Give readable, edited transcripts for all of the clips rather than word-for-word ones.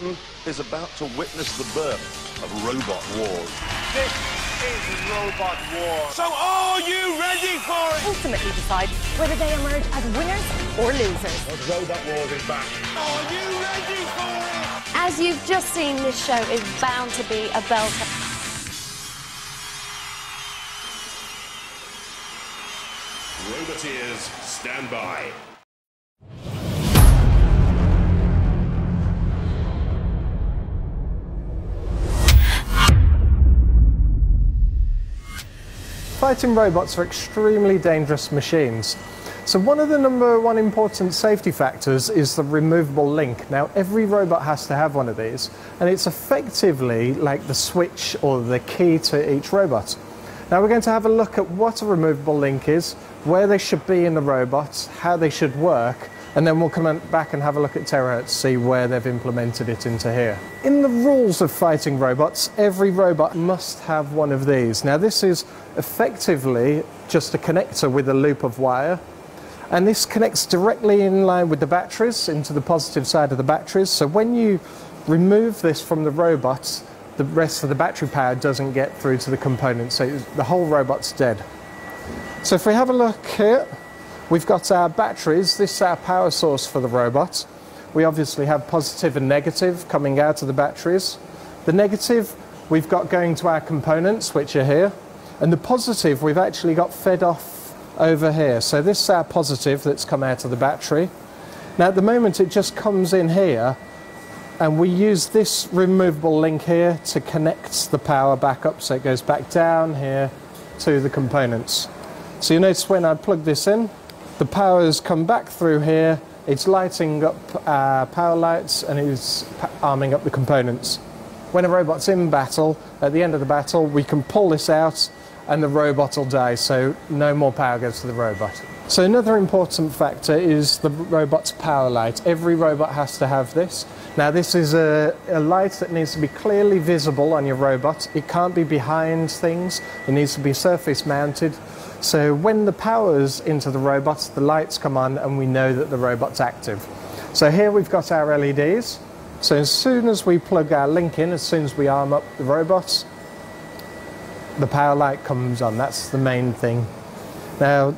Britain is about to witness the birth of Robot Wars. This is Robot Wars. So are you ready for it? Ultimately decide whether they emerge as winners or losers. Well, Robot Wars is back. Are you ready for it? As you've just seen, this show is bound to be a belter. Roboteers, stand by. Fighting robots are extremely dangerous machines. So one of the #1 important safety factors is the removable link. Now, every robot has to have one of these, and it's effectively like the switch or the key to each robot. Now we're going to have a look at what a removable link is, where they should be in the robots, how they should work, and then we'll come back and have a look at Terrorhurtz to see where they've implemented it into here. In the rules of fighting robots, every robot must have one of these. Now this is effectively just a connector with a loop of wire, and this connects directly in line with the batteries, into the positive side of the batteries, so when you remove this from the robot, the rest of the battery power doesn't get through to the components, so the whole robot's dead. So if we have a look here, we've got our batteries. This is our power source for the robot. We obviously have positive and negative coming out of the batteries. The negative we've got going to our components, which are here, and the positive we've actually got fed off over here. So this is our positive that's come out of the battery. Now at the moment it just comes in here, and we use this removable link here to connect the power back up, so it goes back down here to the components. So you notice when I plug this in, the power has come back through here, it's lighting up our power lights and it's arming up the components. When a robot's in battle, at the end of the battle, we can pull this out and the robot will die, so no more power goes to the robot. So another important factor is the robot's power light. Every robot has to have this. Now this is a light that needs to be clearly visible on your robot. It can't be behind things, it needs to be surface mounted. So when the power's into the robot, the lights come on and we know that the robot's active. So here we've got our LEDs. So as soon as we plug our link in, as soon as we arm up the robot, the power light comes on. That's the main thing. Now,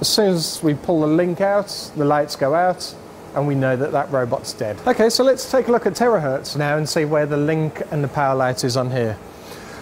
as soon as we pull the link out, the lights go out, and we know that that robot's dead. Okay, so let's take a look at Terrorhurtz now and see where the link and the power light is on here.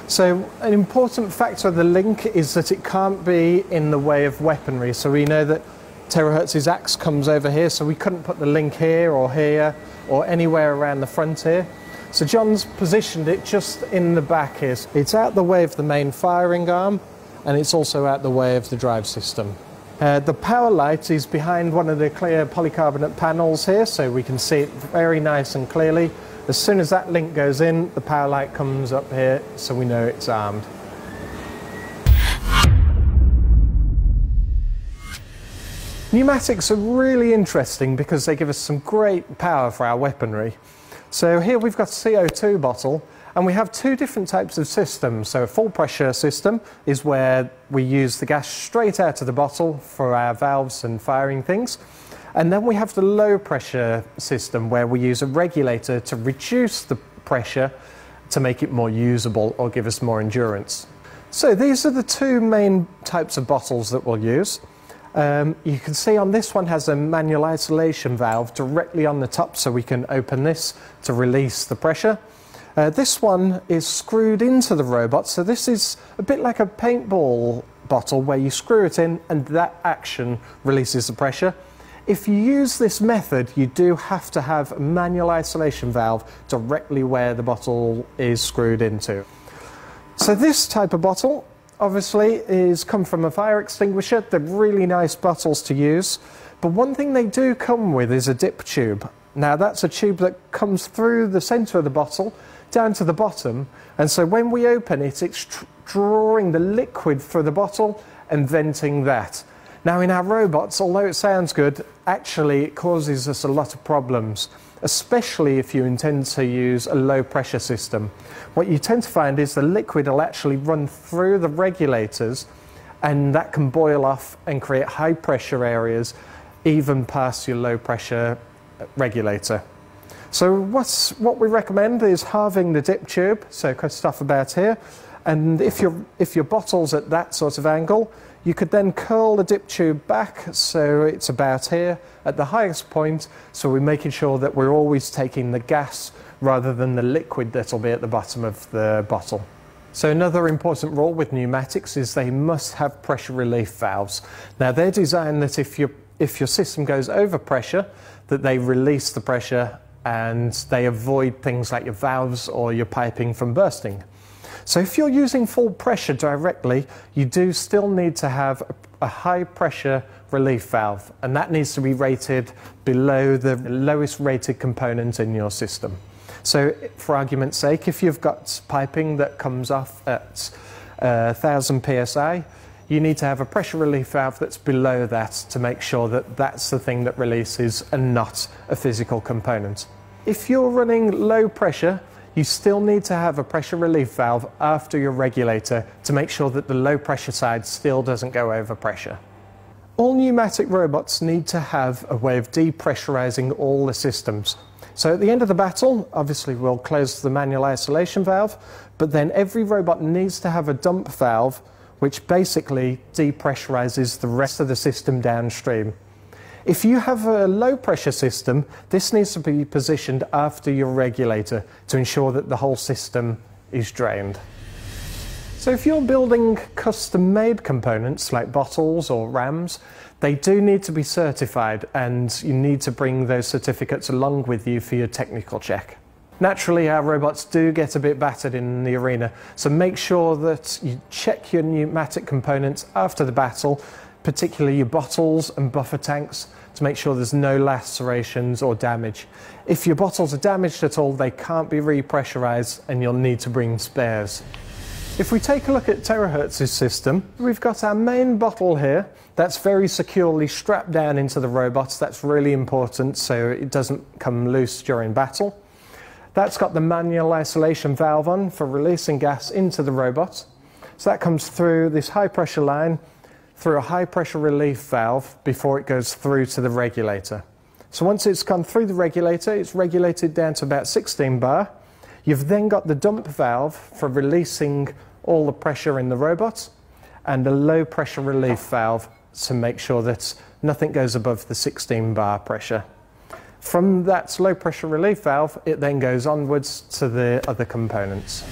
So an important factor of the link is that it can't be in the way of weaponry. So we know that Terrorhurtz's axe comes over here, so we couldn't put the link here or anywhere around the front here. So John's positioned it just in the back here. It's out the way of the main firing arm, and it's also out the way of the drive system. The power light is behind one of the clear polycarbonate panels here, so we can see it very nice and clearly. As soon as that link goes in, the power light comes up here, so we know it's armed. Pneumatics are really interesting because they give us some great power for our weaponry. So here we've got a CO2 bottle, and we have two different types of systems. So a full pressure system is where we use the gas straight out of the bottle for our valves and firing things. And then we have the low pressure system where we use a regulator to reduce the pressure to make it more usable or give us more endurance. So these are the two main types of bottles that we'll use. You can see on this one has a manual isolation valve directly on the top, so we can open this to release the pressure. This one is screwed into the robot, so this is a bit like a paintball bottle where you screw it in and that action releases the pressure. If you use this method, you do have to have a manual isolation valve directly where the bottle is screwed into. So this type of bottle obviously is come from a fire extinguisher. They're really nice bottles to use, but one thing they do come with is a dip tube. Now that's a tube that comes through the center of the bottle down to the bottom, and so when we open it, it's drawing the liquid through the bottle and venting that. Now in our robots, although it sounds good, actually it causes us a lot of problems, especially if you intend to use a low pressure system. What you tend to find is the liquid will actually run through the regulators, and that can boil off and create high pressure areas even past your low pressure regulator. So what we recommend is halving the dip tube, so stuff about here, and if your bottle's at that sort of angle, you could then curl the dip tube back so it's about here at the highest point, so we're making sure that we're always taking the gas rather than the liquid that'll be at the bottom of the bottle. So another important rule with pneumatics is they must have pressure relief valves. Now they're designed that if your system goes over pressure, that they release the pressure and they avoid things like your valves or your piping from bursting. So if you're using full pressure directly, you do still need to have a high pressure relief valve, and that needs to be rated below the lowest rated component in your system. So for argument's sake, if you've got piping that comes off at 1000 psi, you need to have a pressure relief valve that's below that to make sure that that's the thing that releases and not a physical component. If you're running low pressure, you still need to have a pressure relief valve after your regulator to make sure that the low pressure side still doesn't go over pressure. All pneumatic robots need to have a way of depressurizing all the systems. So at the end of the battle, obviously we'll close the manual isolation valve, but then every robot needs to have a dump valve which basically depressurizes the rest of the system downstream. If you have a low pressure system, this needs to be positioned after your regulator to ensure that the whole system is drained. So if you're building custom-made components like bottles or rams, they do need to be certified, and you need to bring those certificates along with you for your technical check. Naturally, our robots do get a bit battered in the arena, so make sure that you check your pneumatic components after the battle, particularly your bottles and buffer tanks, to make sure there's no lacerations or damage. If your bottles are damaged at all, they can't be repressurized and you'll need to bring spares. If we take a look at Terrorhurtz's system, we've got our main bottle here that's very securely strapped down into the robots. That's really important so it doesn't come loose during battle. That's got the manual isolation valve on for releasing gas into the robot. So that comes through this high pressure line, through a high pressure relief valve before it goes through to the regulator. So once it's gone through the regulator, it's regulated down to about 16 bar. You've then got the dump valve for releasing all the pressure in the robot, and a low pressure relief valve to make sure that nothing goes above the 16 bar pressure. From that low pressure relief valve, it then goes onwards to the other components.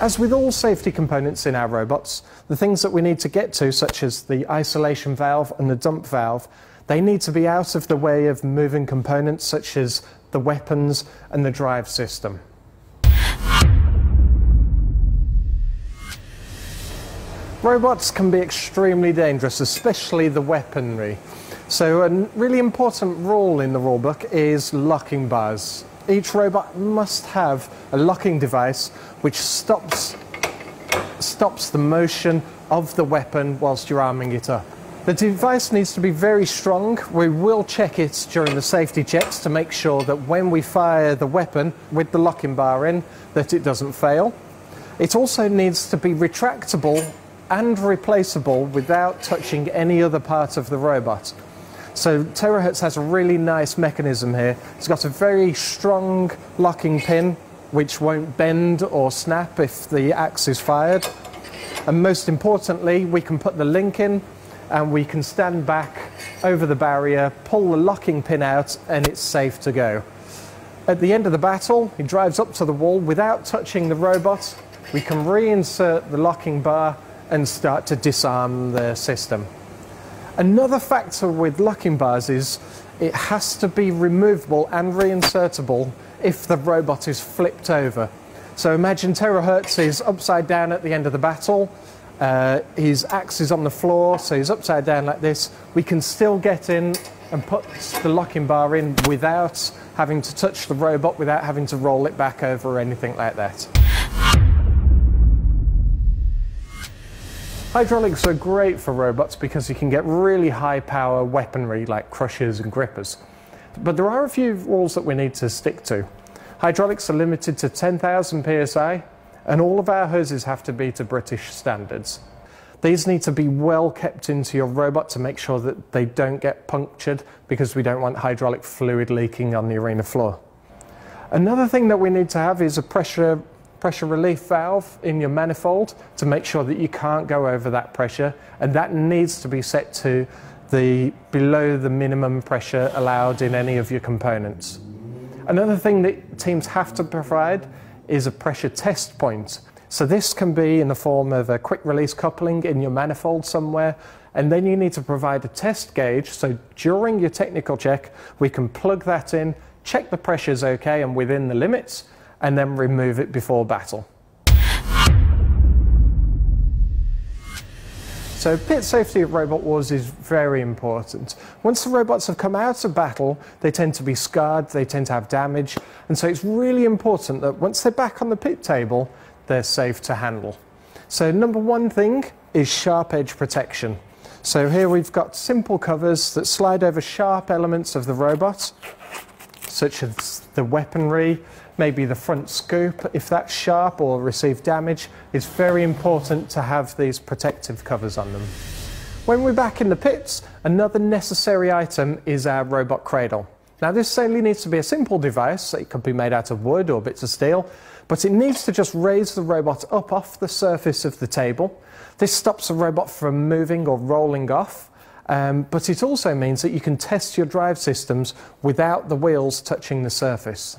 As with all safety components in our robots, the things that we need to get to, such as the isolation valve and the dump valve, they need to be out of the way of moving components such as the weapons and the drive system. Robots can be extremely dangerous, especially the weaponry. So a really important rule in the rulebook is locking bars. Each robot must have a locking device which stops the motion of the weapon whilst you're arming it up. The device needs to be very strong. We will check it during the safety checks to make sure that when we fire the weapon with the locking bar in, that it doesn't fail. It also needs to be retractable and replaceable without touching any other part of the robot. So Terrorhurtz has a really nice mechanism here. It's got a very strong locking pin which won't bend or snap if the axe is fired. And most importantly, we can put the link in and we can stand back over the barrier, pull the locking pin out, and it's safe to go. At the end of the battle, he drives up to the wall without touching the robot. We can reinsert the locking bar and start to disarm the system. Another factor with locking bars is it has to be removable and reinsertable if the robot is flipped over. So imagine Terrorhurtz is upside down at the end of the battle, his axe is on the floor, so he's upside down like this. We can still get in and put the locking bar in without having to touch the robot, without having to roll it back over or anything like that. Hydraulics are great for robots because you can get really high power weaponry like crushers and grippers. But there are a few rules that we need to stick to. Hydraulics are limited to 10,000 psi, and all of our hoses have to be to British standards. These need to be well kept into your robot to make sure that they don't get punctured, because we don't want hydraulic fluid leaking on the arena floor. Another thing that we need to have is a pressure relief valve in your manifold to make sure that you can't go over that pressure, and that needs to be set to the below the minimum pressure allowed in any of your components. Another thing that teams have to provide is a pressure test point. So this can be in the form of a quick release coupling in your manifold somewhere, and then you need to provide a test gauge, so during your technical check we can plug that in, check the pressure's okay and within the limits, and then remove it before battle. So pit safety at Robot Wars is very important. Once the robots have come out of battle, they tend to be scarred, they tend to have damage, and so it's really important that once they're back on the pit table, they're safe to handle. So number one thing is sharp edge protection. So here we've got simple covers that slide over sharp elements of the robot, such as the weaponry, maybe the front scoop. If that's sharp or received damage, it's very important to have these protective covers on them. When we're back in the pits, another necessary item is our robot cradle. Now this only needs to be a simple device. It could be made out of wood or bits of steel, but it needs to just raise the robot up off the surface of the table. This stops the robot from moving or rolling off. But it also means that you can test your drive systems without the wheels touching the surface.